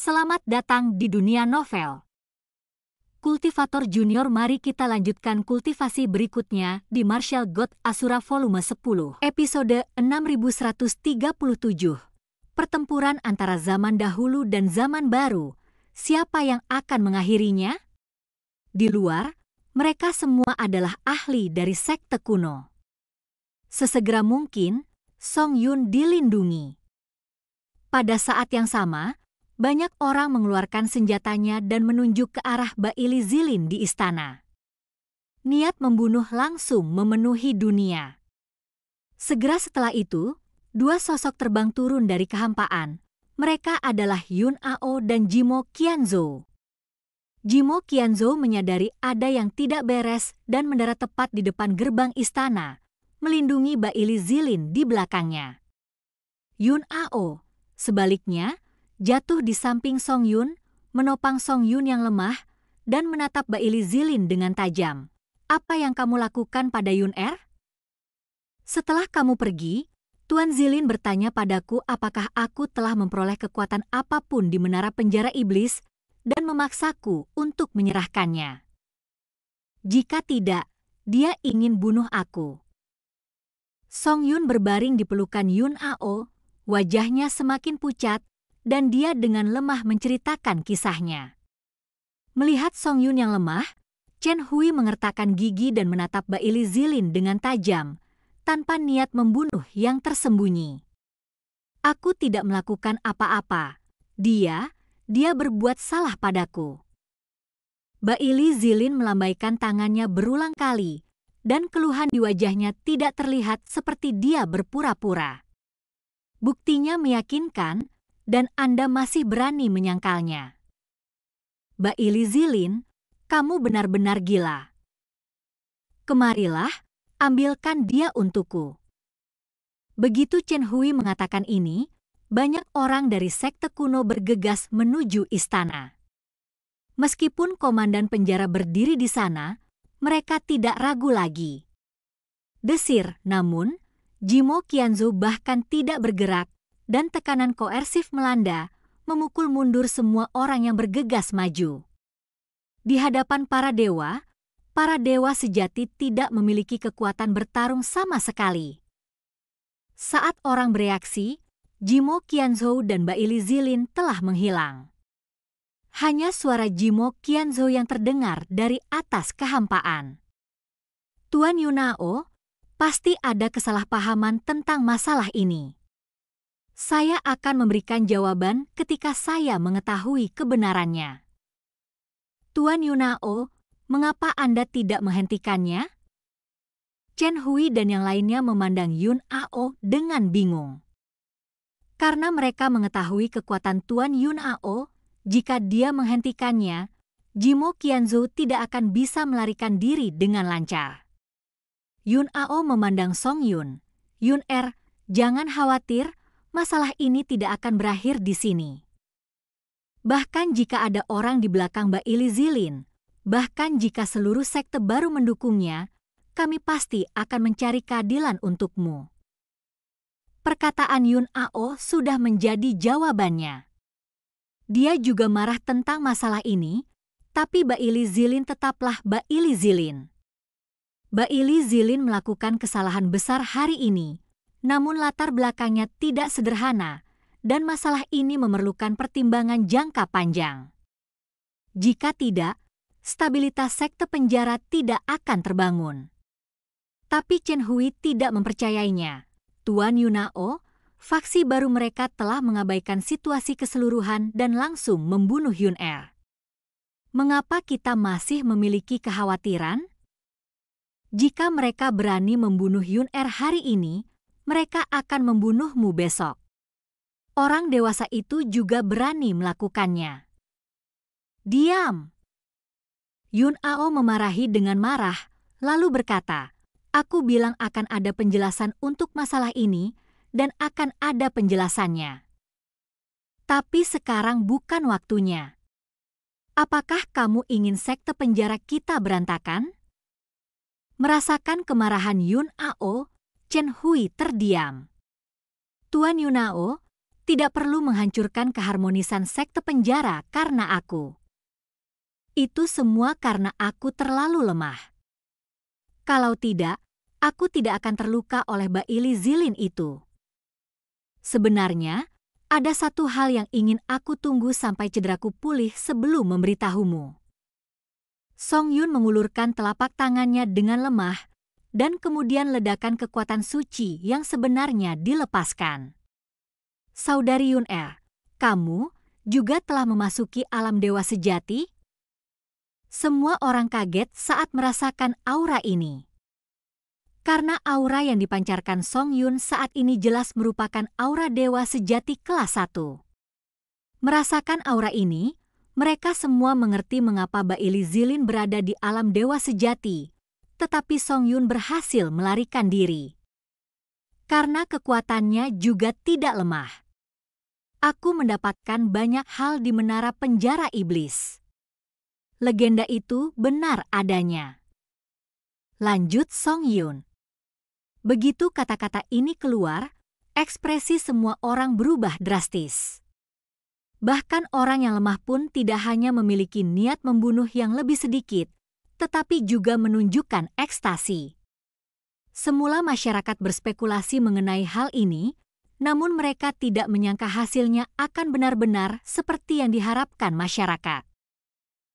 Selamat datang di dunia novel. Kultivator Junior, mari kita lanjutkan kultivasi berikutnya di Martial God Asura volume 10, episode 6137. Pertempuran antara zaman dahulu dan zaman baru. Siapa yang akan mengakhirinya? Di luar, mereka semua adalah ahli dari sekte kuno. Sesegera mungkin, Song Yun dilindungi. Pada saat yang sama, banyak orang mengeluarkan senjatanya dan menunjuk ke arah Baili Zilin di istana. Niat membunuh langsung memenuhi dunia. Segera setelah itu, dua sosok terbang turun dari kehampaan. Mereka adalah Yun Ao dan Jimo Qianzhou. Jimo Qianzhou menyadari ada yang tidak beres dan mendarat tepat di depan gerbang istana, melindungi Baili Zilin di belakangnya. Yun Ao, sebaliknya, jatuh di samping Song Yun, menopang Song Yun yang lemah, dan menatap Baili Zilin dengan tajam. Apa yang kamu lakukan pada Yun Er? Setelah kamu pergi, Tuan Zilin bertanya padaku apakah aku telah memperoleh kekuatan apapun di Menara Penjara Iblis dan memaksaku untuk menyerahkannya. Jika tidak, dia ingin bunuh aku. Song Yun berbaring di pelukan Yun Ao, wajahnya semakin pucat, dan dia dengan lemah menceritakan kisahnya. Melihat Song Yun yang lemah, Chen Hui mengertakkan gigi dan menatap Baili Zilin dengan tajam, tanpa niat membunuh yang tersembunyi. Aku tidak melakukan apa-apa. Dia berbuat salah padaku. Baili Zilin melambaikan tangannya berulang kali, dan keluhan di wajahnya tidak terlihat seperti dia berpura-pura. Buktinya meyakinkan, dan Anda masih berani menyangkalnya. Baili Zilin, kamu benar-benar gila. Kemarilah, ambilkan dia untukku. Begitu Chen Hui mengatakan ini, banyak orang dari sekte kuno bergegas menuju istana. Meskipun komandan penjara berdiri di sana, mereka tidak ragu lagi. Desir, namun, Jimo Qianzhou bahkan tidak bergerak, dan tekanan koersif melanda, memukul mundur semua orang yang bergegas maju. Di hadapan para dewa sejati tidak memiliki kekuatan bertarung sama sekali. Saat orang bereaksi, Jimo Qianzhou dan Baili Zilin telah menghilang. Hanya suara Jimo Qianzhou yang terdengar dari atas kehampaan. Tuan Yun Ao, pasti ada kesalahpahaman tentang masalah ini. Saya akan memberikan jawaban ketika saya mengetahui kebenarannya. Tuan Yun Ao, mengapa Anda tidak menghentikannya? Chen Hui dan yang lainnya memandang Yun Ao dengan bingung. Karena mereka mengetahui kekuatan Tuan Yun Ao, jika dia menghentikannya, Jimo Qianzhou tidak akan bisa melarikan diri dengan lancar. Yun Ao memandang Song Yun. Yun Er, jangan khawatir. Masalah ini tidak akan berakhir di sini. Bahkan jika ada orang di belakang Baili Zilin, bahkan jika seluruh sekte baru mendukungnya, kami pasti akan mencari keadilan untukmu. Perkataan Yun Ao sudah menjadi jawabannya. Dia juga marah tentang masalah ini, tapi Baili Zilin tetaplah Baili Zilin. Baili Zilin melakukan kesalahan besar hari ini. Namun latar belakangnya tidak sederhana, dan masalah ini memerlukan pertimbangan jangka panjang. Jika tidak, stabilitas sekte penjara tidak akan terbangun. Tapi Chen Hui tidak mempercayainya. Tuan Yun Ao, faksi baru mereka telah mengabaikan situasi keseluruhan dan langsung membunuh Yun Er. Mengapa kita masih memiliki kekhawatiran? Jika mereka berani membunuh Yun Er hari ini, mereka akan membunuhmu besok. Orang dewasa itu juga berani melakukannya. Diam. Yun Ao memarahi dengan marah, lalu berkata, aku bilang akan ada penjelasan untuk masalah ini, dan akan ada penjelasannya. Tapi sekarang bukan waktunya. Apakah kamu ingin sekte penjara kita berantakan? Merasakan kemarahan Yun Ao, Chen Hui terdiam. Tuan Yun Ao, tidak perlu menghancurkan keharmonisan sekte penjara karena aku. Itu semua karena aku terlalu lemah. Kalau tidak, aku tidak akan terluka oleh Baili Zilin itu. Sebenarnya, ada satu hal yang ingin aku tunggu sampai cederaku pulih sebelum memberitahumu. Song Yun mengulurkan telapak tangannya dengan lemah, dan kemudian ledakan kekuatan suci yang sebenarnya dilepaskan. Saudari Yun Er, kamu juga telah memasuki alam dewa sejati? Semua orang kaget saat merasakan aura ini. Karena aura yang dipancarkan Song Yun saat ini jelas merupakan aura dewa sejati kelas 1. Merasakan aura ini, mereka semua mengerti mengapa Baili Zilin berada di alam dewa sejati, tetapi Song Yun berhasil melarikan diri. Karena kekuatannya juga tidak lemah. Aku mendapatkan banyak hal di Menara Penjara Iblis. Legenda itu benar adanya. Lanjut Song Yun. Begitu kata-kata ini keluar, ekspresi semua orang berubah drastis. Bahkan orang yang lemah pun tidak hanya memiliki niat membunuh yang lebih sedikit, tetapi juga menunjukkan ekstasi. Semula masyarakat berspekulasi mengenai hal ini, namun mereka tidak menyangka hasilnya akan benar-benar seperti yang diharapkan masyarakat.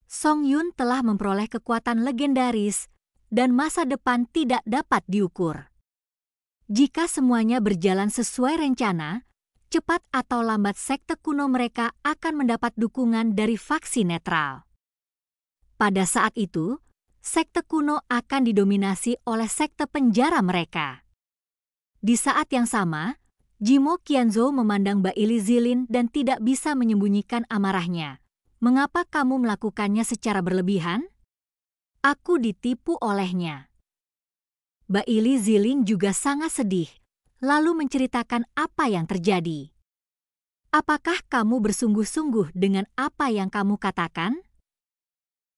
Song Yun telah memperoleh kekuatan legendaris dan masa depan tidak dapat diukur. Jika semuanya berjalan sesuai rencana, cepat atau lambat sekte kuno mereka akan mendapat dukungan dari faksi netral. Pada saat itu, sekte kuno akan didominasi oleh sekte penjara mereka. Di saat yang sama, Jimo Qianzhou memandang Baili Zilin dan tidak bisa menyembunyikan amarahnya. Mengapa kamu melakukannya secara berlebihan? Aku ditipu olehnya. Baili Zilin juga sangat sedih, lalu menceritakan apa yang terjadi. Apakah kamu bersungguh-sungguh dengan apa yang kamu katakan?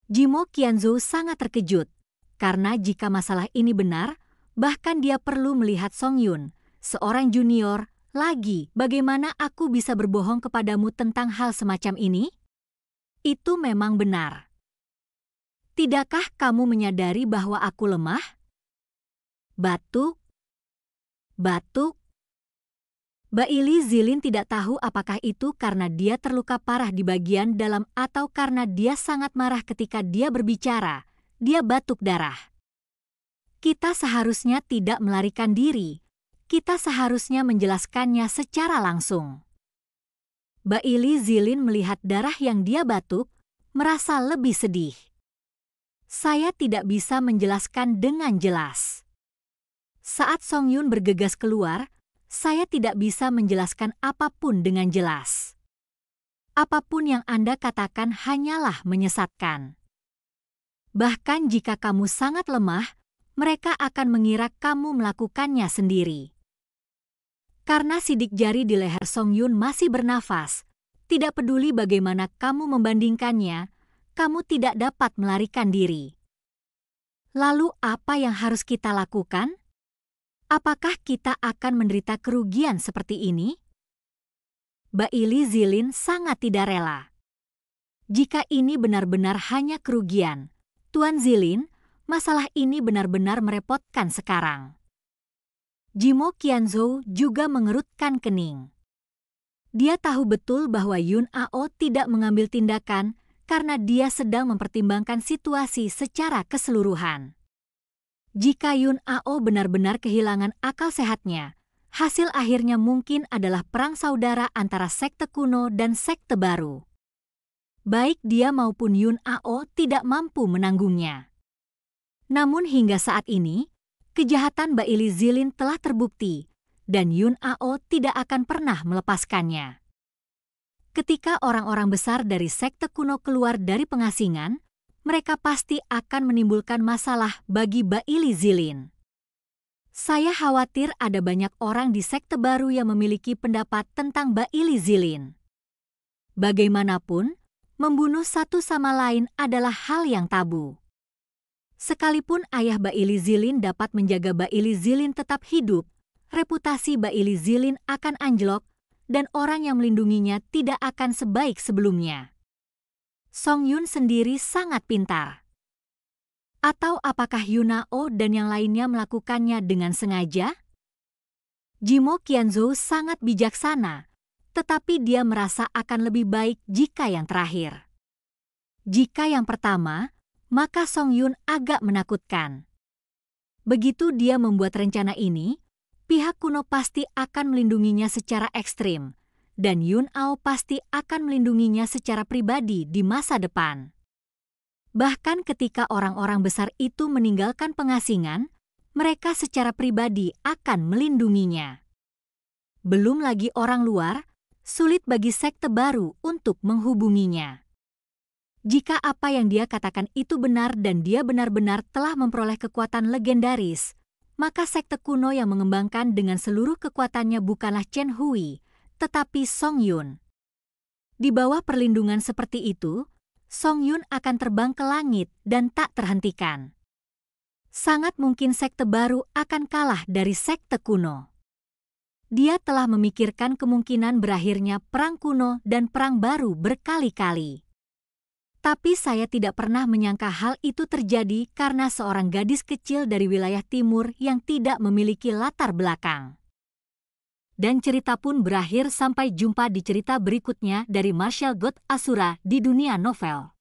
Jimo Qianzhou sangat terkejut, karena jika masalah ini benar, bahkan dia perlu melihat Song Yun, seorang junior, lagi. Bagaimana aku bisa berbohong kepadamu tentang hal semacam ini? Itu memang benar. Tidakkah kamu menyadari bahwa aku lemah? Batuk. Batuk. Baili Zilin tidak tahu apakah itu karena dia terluka parah di bagian dalam atau karena dia sangat marah ketika dia berbicara. Dia batuk darah. Kita seharusnya tidak melarikan diri. Kita seharusnya menjelaskannya secara langsung. Baili Zilin melihat darah yang dia batuk, merasa lebih sedih. Saya tidak bisa menjelaskan dengan jelas. Saat Song Yun bergegas keluar, saya tidak bisa menjelaskan apapun dengan jelas. Apapun yang Anda katakan hanyalah menyesatkan. Bahkan jika kamu sangat lemah, mereka akan mengira kamu melakukannya sendiri. Karena sidik jari di leher Song Yun masih bernafas, tidak peduli bagaimana kamu membandingkannya, kamu tidak dapat melarikan diri. Lalu apa yang harus kita lakukan? Apakah kita akan menderita kerugian seperti ini? Baili Zilin sangat tidak rela. Jika ini benar-benar hanya kerugian, Tuan Zilin, masalah ini benar-benar merepotkan sekarang. Jimo Qianzhou juga mengerutkan kening. Dia tahu betul bahwa Yun Ao tidak mengambil tindakan karena dia sedang mempertimbangkan situasi secara keseluruhan. Jika Yun Ao benar-benar kehilangan akal sehatnya, hasil akhirnya mungkin adalah perang saudara antara sekte kuno dan sekte baru. Baik dia maupun Yun Ao tidak mampu menanggungnya. Namun hingga saat ini, kejahatan Baili Zilin telah terbukti, dan Yun Ao tidak akan pernah melepaskannya. Ketika orang-orang besar dari sekte kuno keluar dari pengasingan, mereka pasti akan menimbulkan masalah bagi Baili Zilin. Saya khawatir ada banyak orang di sekte baru yang memiliki pendapat tentang Baili Zilin. Bagaimanapun, membunuh satu sama lain adalah hal yang tabu. Sekalipun ayah Baili Zilin dapat menjaga Baili Zilin tetap hidup, reputasi Baili Zilin akan anjlok dan orang yang melindunginya tidak akan sebaik sebelumnya. Song Yun sendiri sangat pintar. Atau apakah Yun Ao dan yang lainnya melakukannya dengan sengaja? Jimo Qianzhou sangat bijaksana, tetapi dia merasa akan lebih baik jika yang terakhir. Jika yang pertama, maka Song Yun agak menakutkan. Begitu dia membuat rencana ini, pihak kuno pasti akan melindunginya secara ekstrim, dan Yun Ao pasti akan melindunginya secara pribadi di masa depan. Bahkan ketika orang-orang besar itu meninggalkan pengasingan, mereka secara pribadi akan melindunginya. Belum lagi orang luar, sulit bagi sekte baru untuk menghubunginya. Jika apa yang dia katakan itu benar dan dia benar-benar telah memperoleh kekuatan legendaris, maka sekte kuno yang mengembangkan dengan seluruh kekuatannya bukanlah Chen Hui, tetapi Song Yun. Di bawah perlindungan seperti itu, Song Yun akan terbang ke langit dan tak terhentikan. Sangat mungkin sekte baru akan kalah dari sekte kuno. Dia telah memikirkan kemungkinan berakhirnya perang kuno dan perang baru berkali-kali. Tapi saya tidak pernah menyangka hal itu terjadi karena seorang gadis kecil dari wilayah timur yang tidak memiliki latar belakang. Dan cerita pun berakhir. Sampai jumpa di cerita berikutnya dari Martial God Asura di dunia novel.